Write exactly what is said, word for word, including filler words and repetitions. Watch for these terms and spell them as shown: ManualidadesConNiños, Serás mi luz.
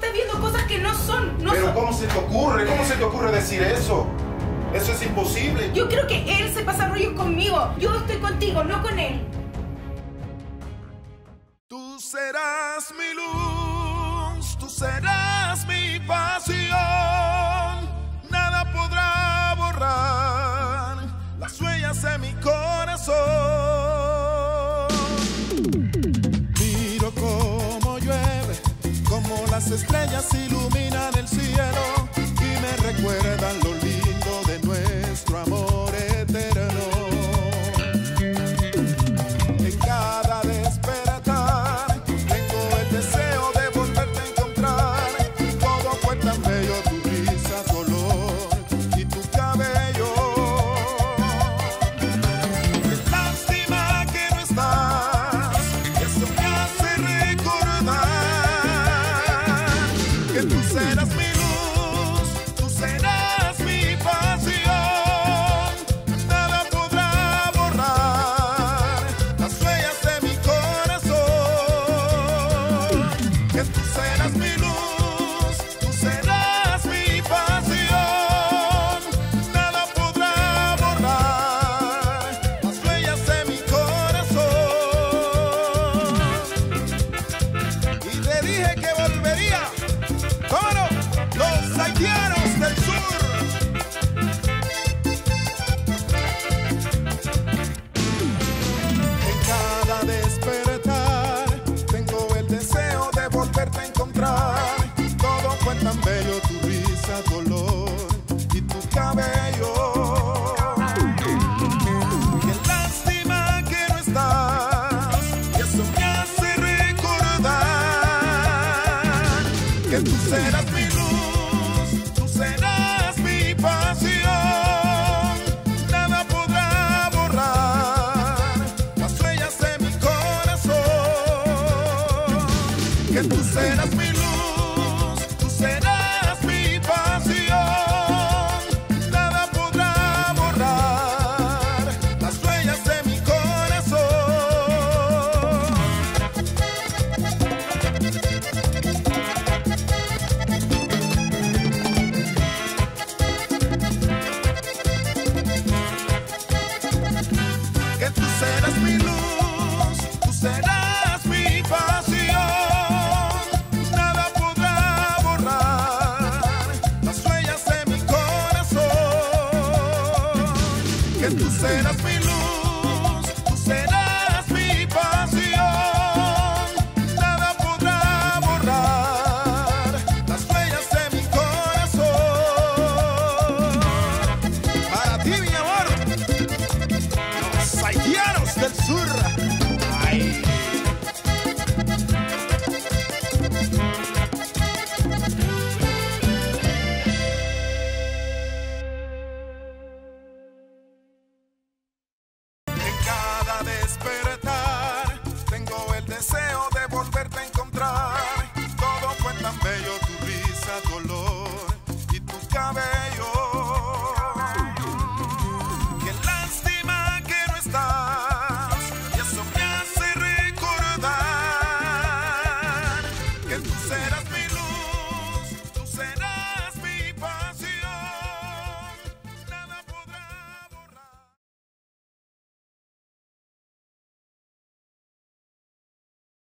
estás viendo cosas que no son. No Pero son. ¿Cómo se te ocurre? ¿Cómo se te ocurre decir eso? Eso es imposible. Yo creo que él se pasa rollos conmigo. Yo estoy contigo, no con él. Tú serás mi luz, tú serás mi pasión. Nada podrá borrar las huellas de mi corazón. Miro cómo llueve, cómo las estrellas iluminan el cielo y me recuerdan lo lindo de nuestro amor eterno. Serás mi luz.